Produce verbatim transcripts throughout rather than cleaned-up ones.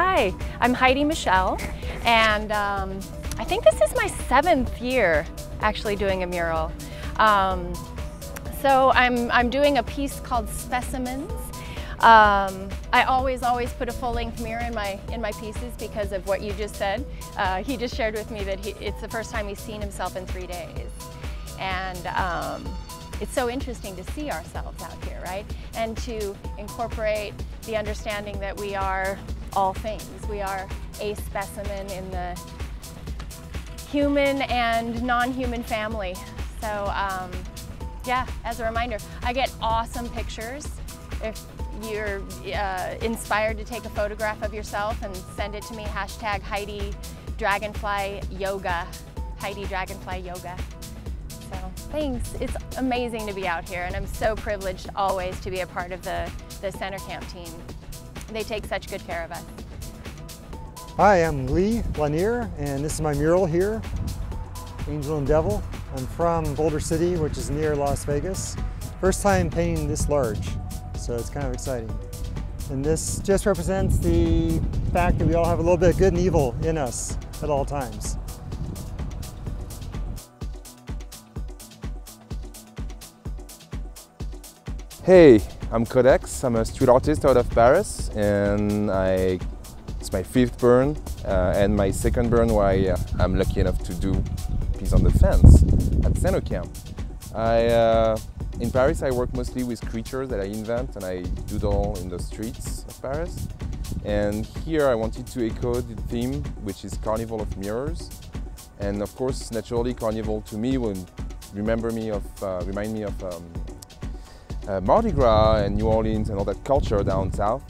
Hi, I'm Heidi Michelle, and um, I think this is my seventh year actually doing a mural. Um, so I'm, I'm doing a piece called Specimens. Um, I always, always put a full-length mirror in my in my pieces because of what you just said. Uh, he just shared with me that he, it's the first time he's seen himself in three days. And um, it's so interesting to see ourselves out here, right? And to incorporate the understanding that we are all things. We are a specimen in the human and non-human family. So um, yeah, as a reminder, I get awesome pictures. If you're uh, inspired to take a photograph of yourself and send it to me, hashtag Heidi Dragonfly Yoga. Heidi Dragonfly Yoga. So thanks. It's amazing to be out here, and I'm so privileged always to be a part of the, the Center Camp team. They take such good care of us. Hi, I'm Lee Lanier, and this is my mural here, Angel and Devil. I'm from Boulder City, which is near Las Vegas. First time painting this large, so it's kind of exciting. And this just represents the fact that we all have a little bit of good and evil in us at all times. Hey, I'm Codex. I'm a street artist out of Paris, and I, it's my fifth burn uh, and my second burn where I, uh, I'm lucky enough to do Piece on the Fence at Center Camp. I, uh, in Paris, I work mostly with creatures that I invent, and I doodle in the streets of Paris. And here I wanted to echo the theme, which is Carnival of Mirrors. And of course, naturally, Carnival to me will remember me of, uh, remind me of um, Uh, Mardi Gras and New Orleans and all that culture down south,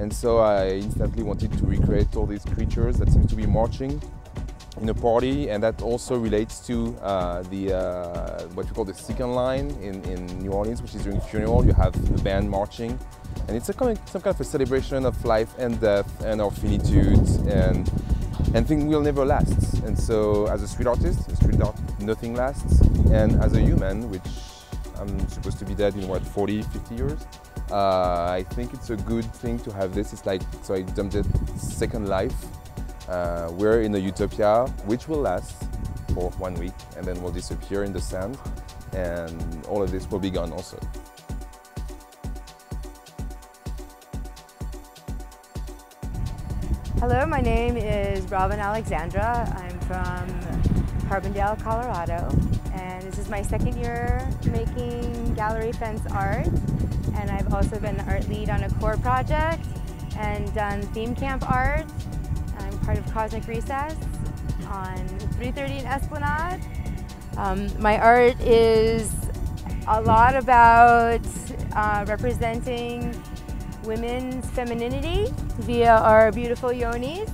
and so I instantly wanted to recreate all these creatures that seem to be marching in a party, and that also relates to uh, the uh, what we call the second line in, in New Orleans, which is during funeral. You have the band marching, and it's a kind of, some kind of a celebration of life and death and our finitude and and things will never last. And so, as a street artist, a street art, nothing lasts, and as a human, which I'm supposed to be dead in what, forty, fifty years. Uh, I think it's a good thing to have this. It's like, so I dubbed it Second Life. Uh, we're in a utopia, which will last for one week and then will disappear in the sand. And all of this will be gone also. Hello, my name is Robin Alexandra. I'm from Carbondale, Colorado. And this is my second year making gallery fence art. And I've also been the art lead on a core project and done theme camp art. I'm part of Cosmic Recess on three thirty and Esplanade. Um, my art is a lot about uh, representing women's femininity via our beautiful yonis,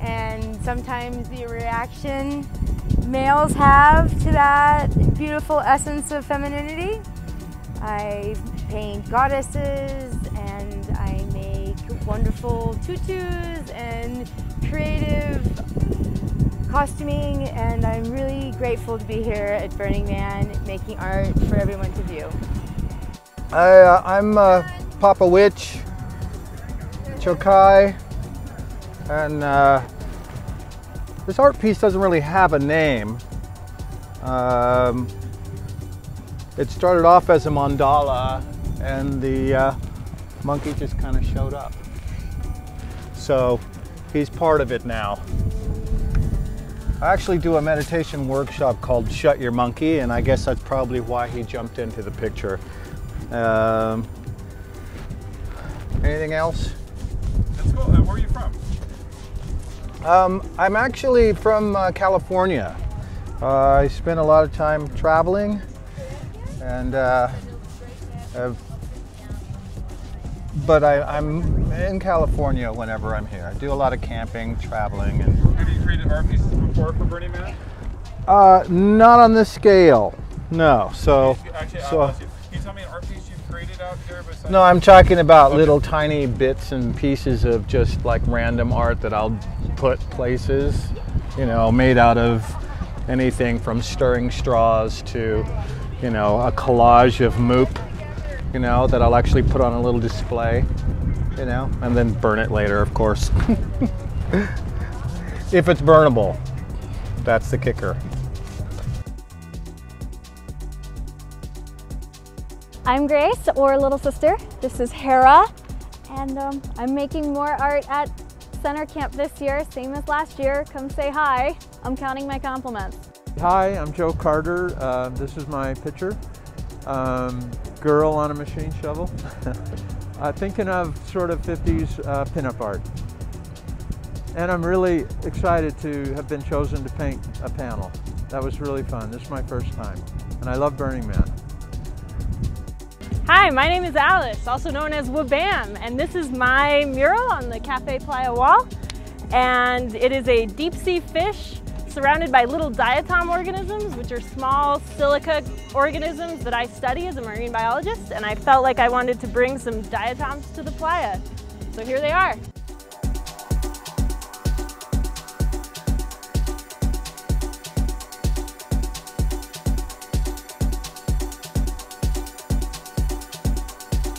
and sometimes the reaction males have to that beautiful essence of femininity. I paint goddesses, and I make wonderful tutus and creative costuming, and I'm really grateful to be here at Burning Man making art for everyone to view. I, uh, I'm uh, Papa Witch, Chokai, and uh, this art piece doesn't really have a name. Um, it started off as a mandala, and the uh, monkey just kind of showed up. So he's part of it now. I actually do a meditation workshop called Shut Your Monkey, and I guess that's probably why he jumped into the picture. Um, anything else? That's cool. Uh, where are you from? Um, I'm actually from uh, California. Uh, I spent a lot of time traveling, and uh, but I, I'm in California whenever I'm here. I do a lot of camping, traveling. And have you created art pieces before for Burning Man? Uh, not on this scale, no. So, actually, so can you tell me an art piece you've created out here? No, I'm talking about okay. Little tiny bits and pieces of just like random art that I'll put places, you know, made out of anything from stirring straws to, you know, a collage of moop, you know, that I'll actually put on a little display. you know, and then burn it later, of course. If it's burnable, that's the kicker. I'm Grace, or Little Sister. This is Hera, and um, I'm making more art at Center Camp this year, same as last year. Come say hi. I'm counting my compliments. Hi, I'm Joe Carter. Uh, this is my picture. Um, girl on a machine shovel. uh, thinking of sort of fifties uh, pinup art. And I'm really excited to have been chosen to paint a panel. That was really fun. This is my first time. And I love Burning Man. Hi, my name is Alice, also known as Wabam, and this is my mural on the Cafe Playa wall. And it is a deep sea fish surrounded by little diatom organisms, which are small silica organisms that I study as a marine biologist, and I felt like I wanted to bring some diatoms to the playa. So here they are.